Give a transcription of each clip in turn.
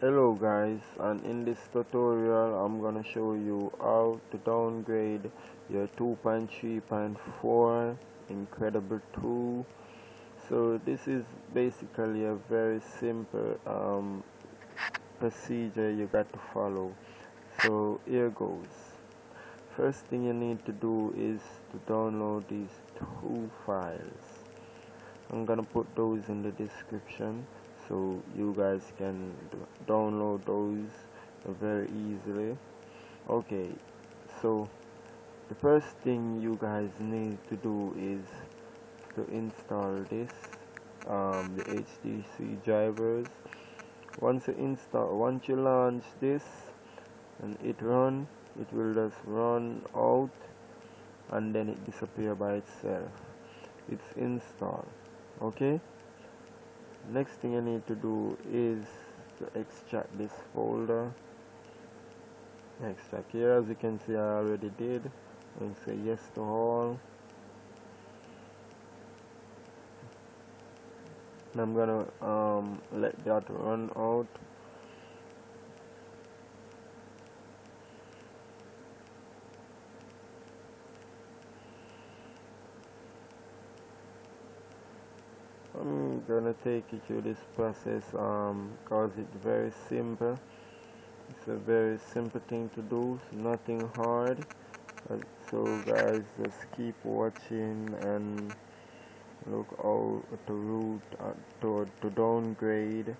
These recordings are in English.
Hello guys, and in this tutorial I'm gonna show you how to downgrade your 2.3.4 Incredible 2. So this is basically a very simple procedure you got to follow. So here goes. First thing you need to do is to download these two files. I'm gonna put those in the description so you guys can download those very easily. Okay, so the first thing you guys need to do is to install this the HTC drivers. Once you launch this and it will just run out and then it disappear by itself. It's installed. Okay, next thing I need to do is to extract this folder. Extract here, as you can see I already did, and say yes to all, and I'm gonna let that run out. I'm gonna take you through this process cause it's very simple. It's a very simple thing to do, it's nothing hard. So guys, just keep watching and look out the route to downgrade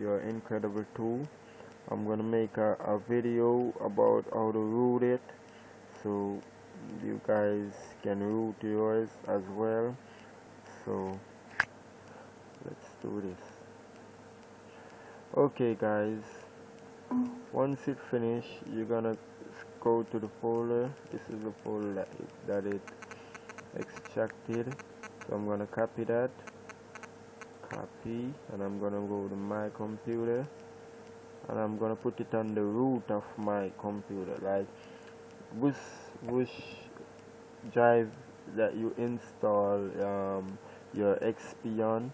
your Incredible 2. I'm gonna make a video about how to root it, so you guys can root yours as well. So let's do this. Okay guys, once it finish, you're gonna go to the folder. This is the folder that it extracted, so I'm gonna copy that, copy, and I'm gonna go to my computer and I'm gonna put it on the root of my computer, like which drive that you install your XP on,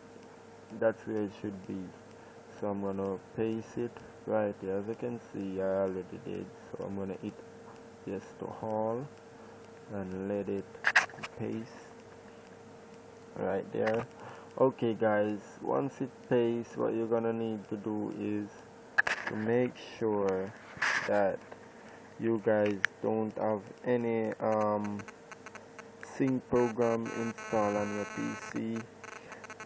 that's where it should be. So I'm gonna paste it right here. As you can see I already did, so I'm gonna hit yes to all and let it paste right there. Okay guys, once it pastes, what you're gonna need to do is to make sure that you guys don't have any sync program installed on your PC,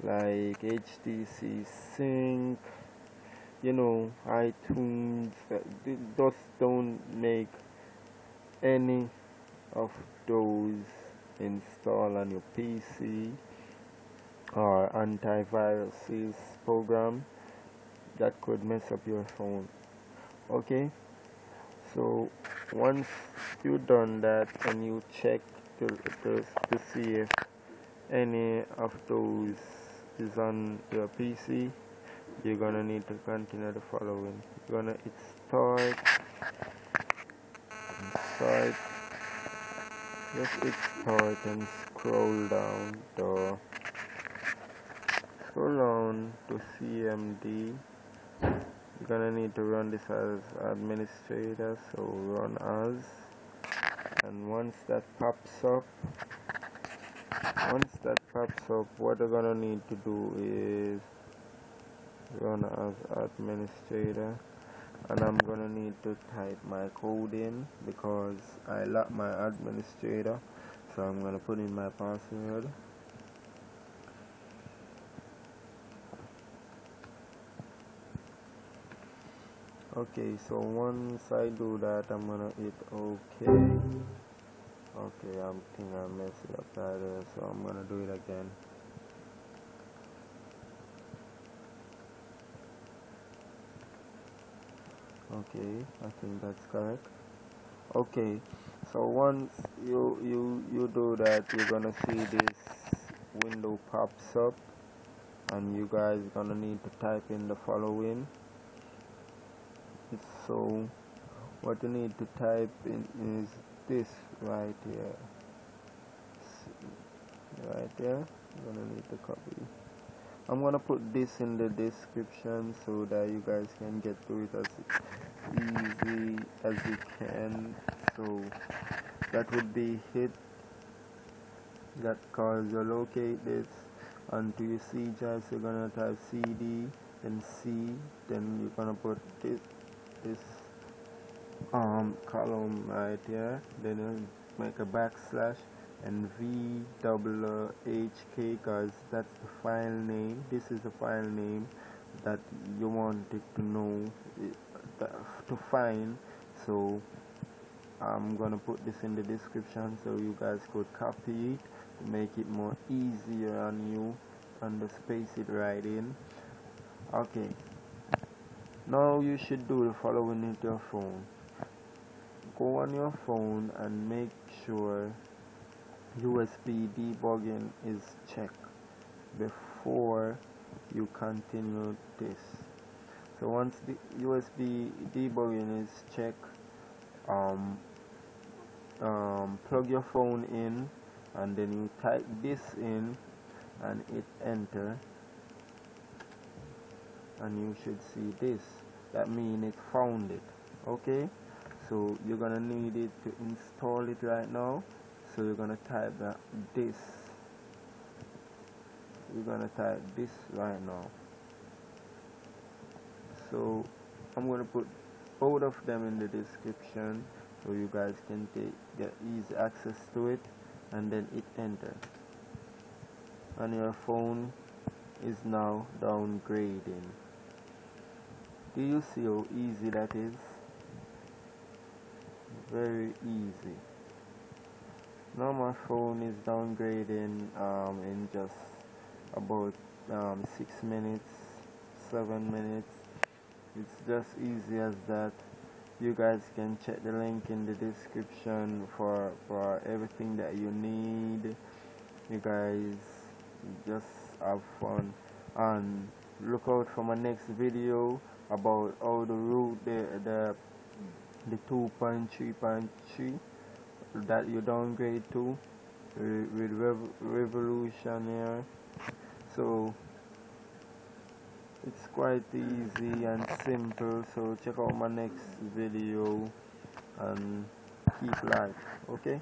like HTC sync, you know, iTunes. Just don't make any of those install on your PC, or antiviruses program that could mess up your phone. Okay, so once you done that and you check to see if any of those is on your PC, you're gonna need to continue the following. You're gonna hit start, just hit start and scroll down to CMD. You're gonna need to run this as administrator, so run as, and once that pops up, what you're gonna need to do is run as administrator, and I'm gonna need to type my code in because I locked my administrator, so I'm gonna put in my password. Okay, so once I do that, I'm gonna hit OK. Okay, I think I messed it up right there, so I'm gonna do it again. Okay, I think that's correct. Okay, so once you do that, you're gonna see this window pops up, and you guys gonna need to type in the following. So what you need to type in is this right here. Right there, you're gonna need to copy. I'm gonna put this in the description so that you guys can get to it as easy as you can. So that would be it. That cause you locate this onto your C drive. You're gonna type CD, then C, then you're gonna put this column right here, then you make a backslash and VWHK, cause that's the file name. This is the file name that you want it to know to find. So I'm gonna put this in the description so you guys could copy it to make it more easier on you and the space it right in. Okay, now you should do the following with your phone. Go on your phone and make sure USB debugging is checked before you continue this. So once the USB debugging is checked, plug your phone in and then you type this in and hit enter, and you should see this. That means it found it. Okay, so you're gonna need it to install it right now. So you're gonna type this. You're gonna type this right now. So I'm gonna put both of them in the description so you guys can get easy access to it, and then hit enter. And your phone is now downgrading. Do you see how easy that is? Very easy. Now my phone is downgrading in just about 6 minutes, 7 minutes. It's just easy as that. You guys can check the link in the description for everything that you need. You guys just have fun and look out for my next video about all the root the 2.3.3 that you downgrade to with revolutionary. So it's quite easy and simple, so check out my next video and keep life. Okay.